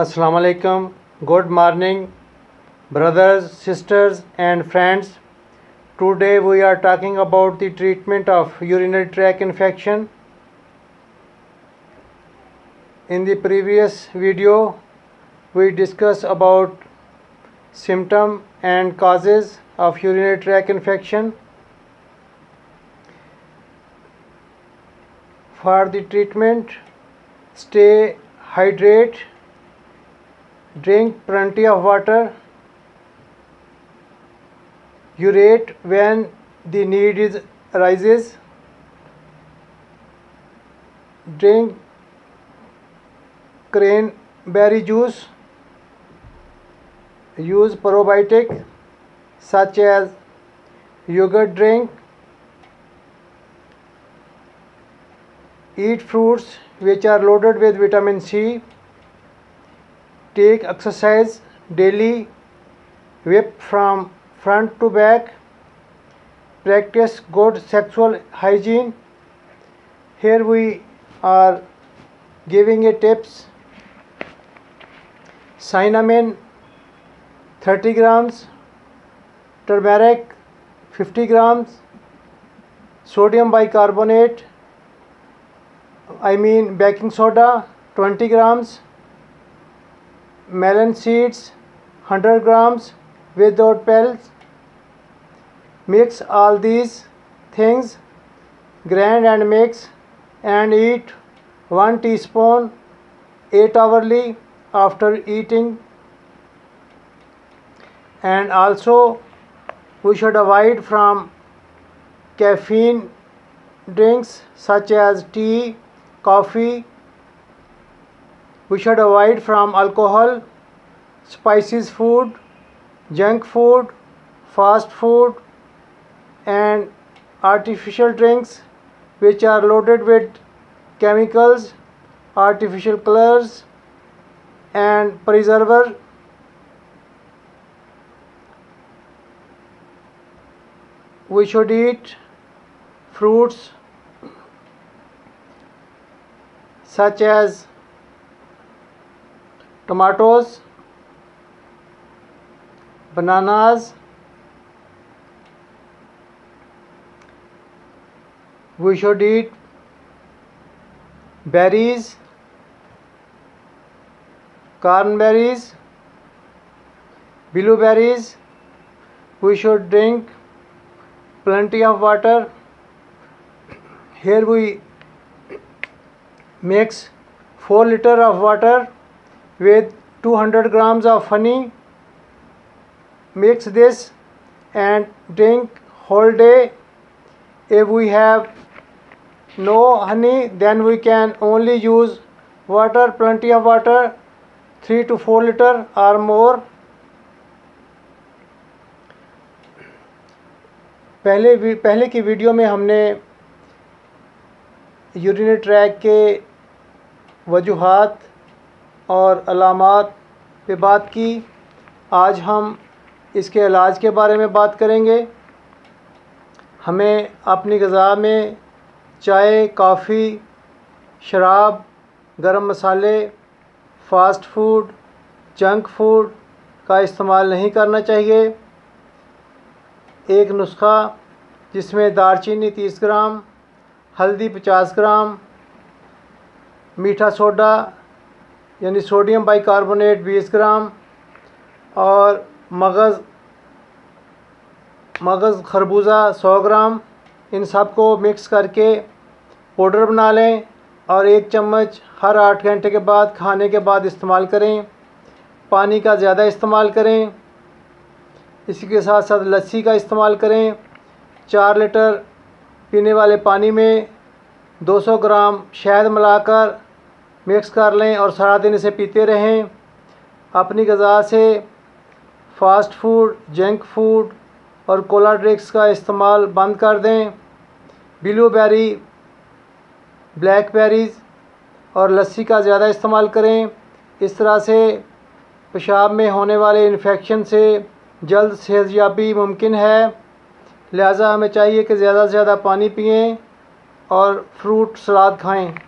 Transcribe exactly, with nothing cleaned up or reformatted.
अस्सलाम वालेकुम, good morning brothers, sisters and friends. Today we are talking about the treatment of urinary tract infection. In the previous video we discussed about symptom and causes of urinary tract infection. For the treatment, stay hydrated, drink plenty of water, urate when the need is arises, drink cranberry juice, use probiotic such as yogurt drink, eat fruits which are loaded with vitamin C, take exercise daily, whip from front to back, practice good sexual hygiene. Here we are giving a tips. Cinnamon thirty grams, turmeric fifty grams, sodium bicarbonate, I mean baking soda twenty grams, melon seeds one hundred grams without pellets. Mix all these things, grind and mix, and eat one teaspoon eight hourly after eating. And also we should avoid from caffeine drinks such as tea, coffee. We should avoid from alcohol, spices food, junk food, fast food and artificial drinks which are loaded with chemicals, artificial colors and preserver. We should eat fruits such as tomatoes, bananas. We should eat berries, cornberries, blueberries. We should drink plenty of water. Here we mix four liters of water with two hundred grams of honey. Mix this and drink whole day. If we have no honey, then we can only use water, plenty of water, three to four liters or more. पहले पहले की video में हमने urinary tract के वजूहात और अलामात पे बात की. आज हम इसके इलाज के बारे में बात करेंगे. हमें अपनी ग़िज़ा में चाय, कॉफ़ी, शराब, गरम मसाले, फ़ास्ट फूड, जंक फूड का इस्तेमाल नहीं करना चाहिए. एक नुस्खा जिसमें दालचीनी तीस ग्राम, हल्दी पचास ग्राम, मीठा सोडा यानी सोडियम बाइकार्बोनेट बीस ग्राम और मगज़ मगज़ खरबूजा सौ ग्राम, इन सब को मिक्स करके पाउडर बना लें और एक चम्मच हर आठ घंटे के बाद खाने के बाद इस्तेमाल करें. पानी का ज़्यादा इस्तेमाल करें. इसी के साथ साथ लस्सी का इस्तेमाल करें. चार लीटर पीने वाले पानी में दो सौ ग्राम शहद मिलाकर मिक्स कर लें और सारा दिन इसे पीते रहें. अपनी ग़िज़ा से फ़ास्ट फूड, जंक फूड और कोला ड्रिंक्स का इस्तेमाल बंद कर दें. ब्लूबेरी, ब्लैकबेरीज़ और लस्सी का ज़्यादा इस्तेमाल करें. इस तरह से पेशाब में होने वाले इन्फेक्शन से जल्द सेहतयाबी मुमकिन है. लिहाजा हमें चाहिए कि ज़्यादा से ज़्यादा पानी पिएं और फ्रूट सलाद खाएं.